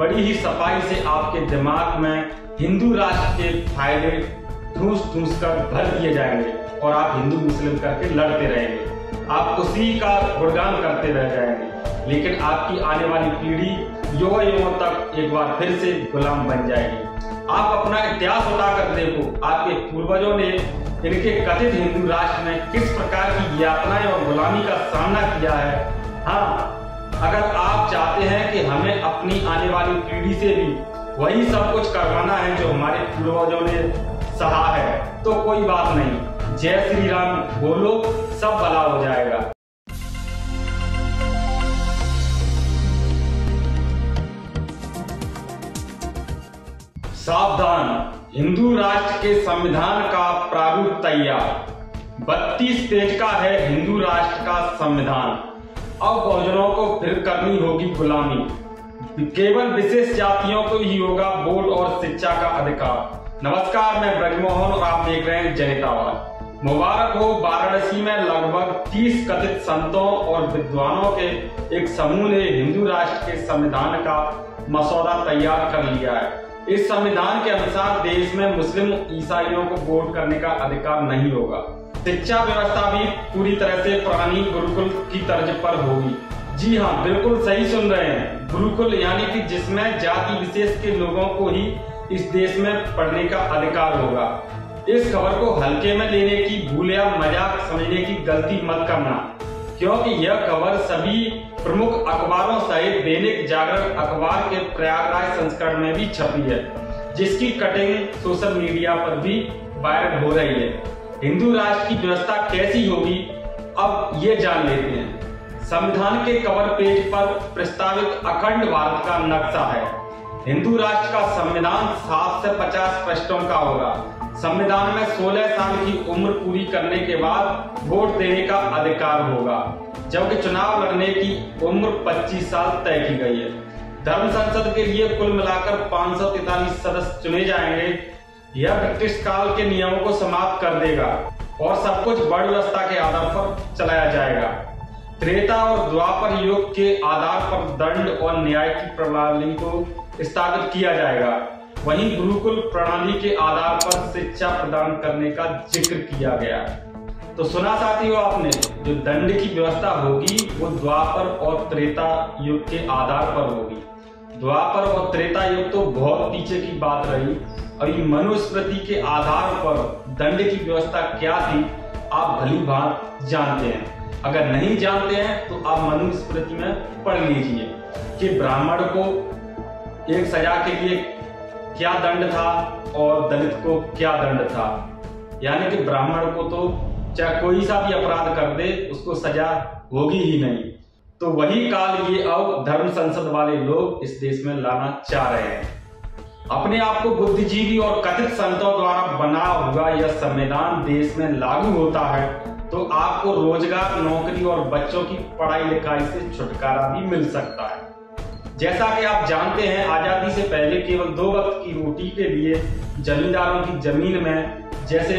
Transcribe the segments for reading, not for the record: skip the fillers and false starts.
बड़ी ही सफाई से आपके दिमाग में हिंदू राष्ट्र के फायदे ठूस कर भर दिए जाएंगे और आप हिंदू मुस्लिम करके लड़ते रहेंगे, आप उसी का गुणगान करते रह जाएंगे, लेकिन आपकी आने वाली पीढ़ी युवा युवा तक एक बार फिर से गुलाम बन जाएगी। आप अपना इतिहास उठाकर देखो, आपके पूर्वजों ने इनके कथित हिंदू राष्ट्र में किस प्रकार की यातनाएं और गुलामी का सामना किया है। हाँ, अगर आप चाहते हैं कि हमें अपनी आने वाली पीढ़ी से भी वही सब कुछ करवाना है जो हमारे पूर्वजों ने सहा है, तो कोई बात नहीं, जय श्री राम बोलो, सब भला हो जाएगा। सावधान, हिंदू राष्ट्र के संविधान का प्रारूप तैयार। 32 पेज का है हिंदू राष्ट्र का संविधान। अब बहुजनों को फिर करनी होगी गुलामी, केवल विशेष जातियों को ही होगा वोट और शिक्षा का अधिकार। नमस्कार, मैं ब्रजमोहन और आप देख रहे हैं जनहित आवाज़। मुबारक हो, वाराणसी में लगभग 30 कथित संतों और विद्वानों के एक समूह ने हिंदू राष्ट्र के संविधान का मसौदा तैयार कर लिया है। इस संविधान के अनुसार देश में मुस्लिम ईसाइयों को वोट करने का अधिकार नहीं होगा। शिक्षा व्यवस्था भी पूरी तरह से पुरानी गुरुकुल की तर्ज पर होगी। जी हाँ, बिल्कुल सही सुन रहे हैं, गुरुकुल, यानी कि जिसमें जाति विशेष के लोगों को ही इस देश में पढ़ने का अधिकार होगा। इस खबर को हल्के में लेने की भूल या मजाक समझने की गलती मत करना, क्योंकि यह खबर सभी प्रमुख अखबारों सहित दैनिक जागरण अखबार के प्रयागराज संस्करण में भी छपी है, जिसकी कटिंग सोशल मीडिया पर भी वायरल हो रही है। हिंदू राष्ट्र की व्यवस्था कैसी होगी, अब ये जान लेते हैं। संविधान के कवर पेज पर प्रस्तावित अखंड भारत का नक्शा है। हिंदू राष्ट्र का संविधान 7 से 50 पृष्ठों का होगा। संविधान में 16 साल की उम्र पूरी करने के बाद वोट देने का अधिकार होगा, जबकि चुनाव लड़ने की उम्र 25 साल तय की गई है। धर्म संसद के लिए कुल मिलाकर 543 सदस्य चुने जाएंगे। यह ब्रिटिश काल के नियमों को समाप्त कर देगा और सब कुछ वर्ण व्यवस्था के आधार पर चलाया जाएगा। त्रेता और द्वापर युग के आधार पर दंड और न्याय की प्रणाली को स्थापित किया जाएगा। वहीं गुरुकुल प्रणाली के आधार पर शिक्षा प्रदान करने का जिक्र किया गया। तो सुना साथियों आपने, जो दंड की व्यवस्था होगी वो द्वापर और त्रेता युग के आधार पर होगी। द्वापर और त्रेता युग तो बहुत पीछे की बात रही। अभी मनुस्मृति के आधार पर दंड की व्यवस्था क्या थी आप भली भांति जानते हैं। अगर नहीं जानते हैं तो आप मनुस्मृति में पढ़ लीजिए कि ब्राह्मण को एक सजा के लिए क्या दंड था और दलित को क्या दंड था। यानी कि ब्राह्मण को तो चाहे कोई सा भी अपराध कर दे उसको सजा होगी ही नहीं। तो वही काल ये अब धर्म संसद वाले लोग इस देश में लाना चाह रहे हैं। अपने आप को बुद्धिजीवी और कथित संतों द्वारा बना हुआ यह संविधान देश में लागू होता है तो आपको रोजगार, नौकरी और बच्चों की पढ़ाई लिखाई से छुटकारा भी मिल सकता है। जैसा कि आप जानते हैं, आजादी से पहले केवल 2 वक्त की रोटी के लिए जमींदारों की जमीन में जैसे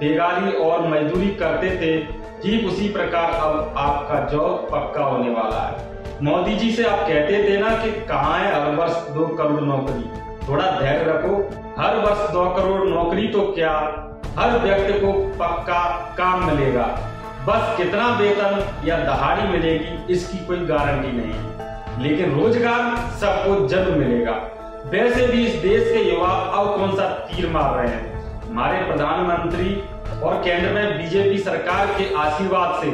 बेगारी और मजदूरी करते थे, ठीक उसी प्रकार अब आपका जॉब पक्का होने वाला है। मोदी जी से आप कहते थे ना कि कहाँ है हर वर्ष 2 करोड़ नौकरी, थोड़ा धैर्य रखो, हर वर्ष 2 करोड़ नौकरी तो क्या, हर व्यक्ति को पक्का काम मिलेगा। बस कितना वेतन या दहाड़ी मिलेगी इसकी कोई गारंटी नहीं है, लेकिन रोजगार सबको जरूर मिलेगा। वैसे भी इस देश के युवा अब कौन सा तीर मार रहे हैं। हमारे प्रधानमंत्री और केंद्र में बीजेपी सरकार के आशीर्वाद से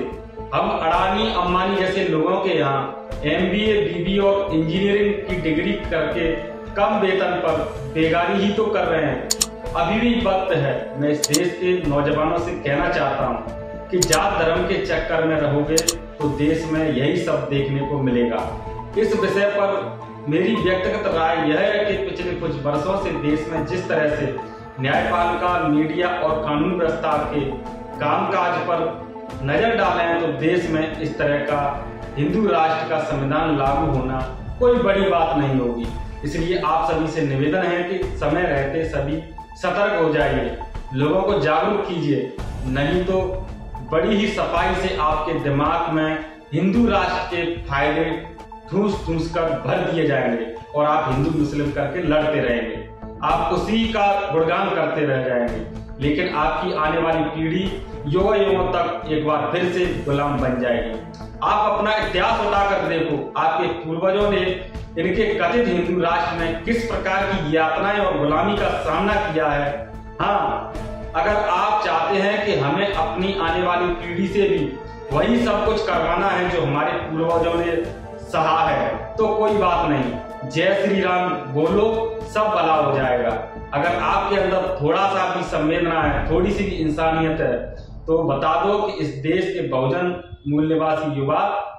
हम अड़ानी, अम्बानी जैसे लोगों के यहाँ MBA, BBA और इंजीनियरिंग की डिग्री करके कम वेतन पर बेगारी ही तो कर रहे हैं। अभी भी वक्त है। मैं इस देश के नौजवानों से कहना चाहता हूँ कि जात धर्म के चक्कर में रहोगे तो देश में यही सब देखने को मिलेगा। इस विषय पर मेरी व्यक्तिगत राय यह है कि पिछले कुछ वर्षों से देश में जिस तरह से न्यायपालिका, मीडिया और कानून व्यवस्था के कामकाज पर नजर डाले हैं तो देश में इस तरह का हिंदू राष्ट्र का संविधान लागू होना कोई बड़ी बात नहीं होगी। इसलिए आप सभी से निवेदन है कि समय रहते सभी सतर्क हो जाइए, लोगों को जागरूक कीजिए, नहीं तो बड़ी ही सफाई से आपके दिमाग में हिंदू राष्ट्र के फायदे ठूस कर भर दिए जाएंगे और आप हिंदू मुस्लिम करके लड़ते रहेंगे, आप उसी का गुणगान करते रह जाएंगे, लेकिन आपकी आने वाली पीढ़ी युवा युगों तक एक बार फिर से गुलाम बन जाएगी। आप अपना इतिहास उठाकर देखो, आपके पूर्वजों ने इनके कथित हिंदू राष्ट्र में किस प्रकार की यातनाएं और गुलामी का सामना किया है। हाँ, अगर आप चाहते हैं कि हमें अपनी आने वाली पीढ़ी से भी वही सब कुछ करवाना है जो हमारे पूर्वजों ने सहा है, तो कोई बात नहीं, जय श्री राम बोलो, सब भला हो जाएगा। अगर आपके अंदर थोड़ा सा भी संवेदना है, थोड़ी सी भी इंसानियत है, तो बता दो कि इस देश के बहुजन मूल्यवासी युवा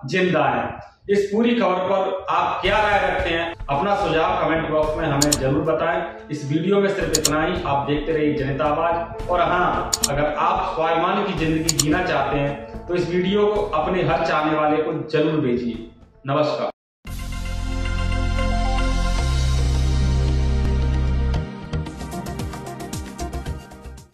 जिंदा है। इस पूरी खबर पर आप क्या राय रखते हैं? अपना सुझाव कमेंट बॉक्स में हमें जरूर बताएं। इस वीडियो में सिर्फ इतना ही। आप देखते रहिए जनहित आवाज़। और हाँ, अगर आप स्वाभिमान की जिंदगी जीना चाहते हैं तो इस वीडियो को अपने हर चाहने वाले को जरूर भेजिए। नमस्कार।